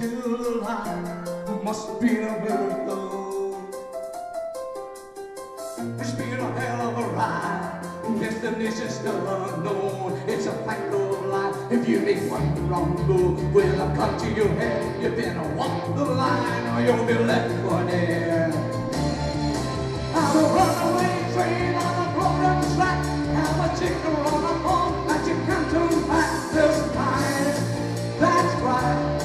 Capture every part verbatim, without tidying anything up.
still alive, it must have been a miracle. It's been a hell of a ride, destination's still unknown. It's a fact of life, if you make one wrong move, well, I've come to your head. You better walk the line or you'll be left for dead. I'm a runaway train on a broken track, I'm a ticker on a phone that you can't turn back. There's time, that's right,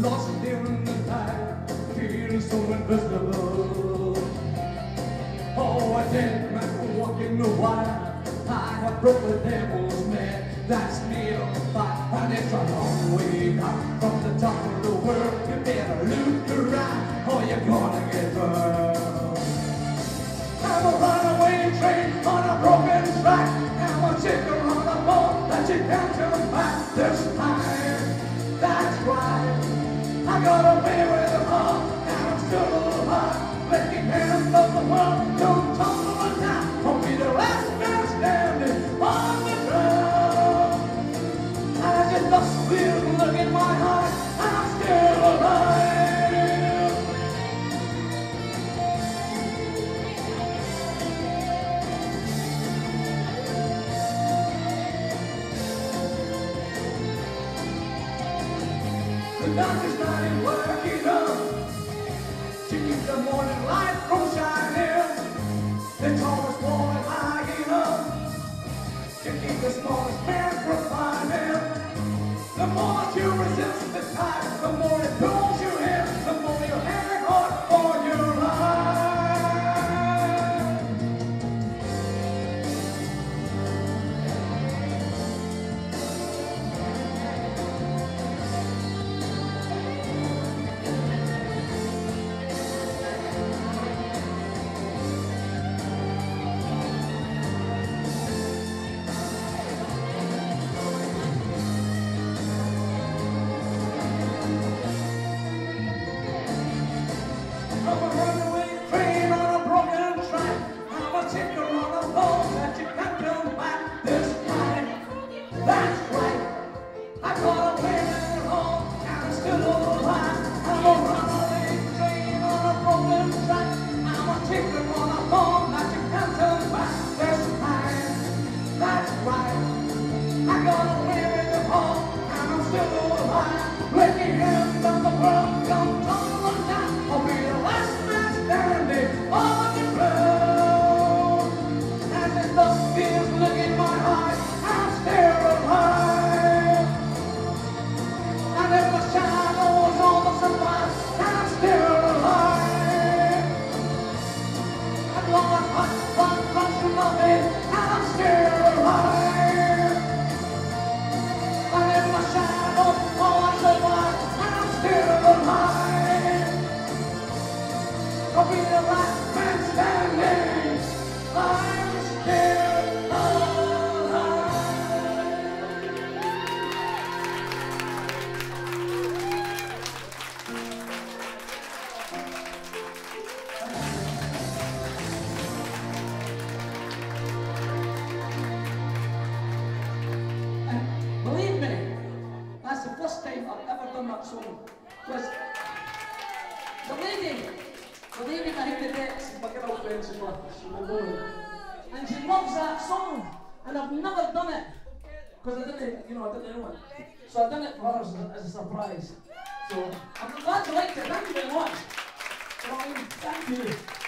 lost there in the night, feeling so invisible. Oh, I didn't mind walking the wire, I have broken the devil's man, that's me on fire. And it's a long way out from the top of the world, you better look around or you're gonna get burned. I'm a runaway train on a broken track, I'm a ticker on a boat that you can't turn back. There's time, that's right, I got away with it all, and I'm still alive. Breaking hands of the world, don't tumble or die. Won't be the last man standing on the ground. And I just lost the look in my heart, and I'm still alive. The doctor's not working up to keep the morning light from shining. They told us morning lighting up to keep the smallest man from climbing. The more you resist the tide, the more it pulls you in, the more you hang on for your and she loves that song, and I've never done it because I didn't, you know, I didn't know it. So I've done it for her as a, as a surprise. So I'm glad you liked it. Thank you very much. Thank you.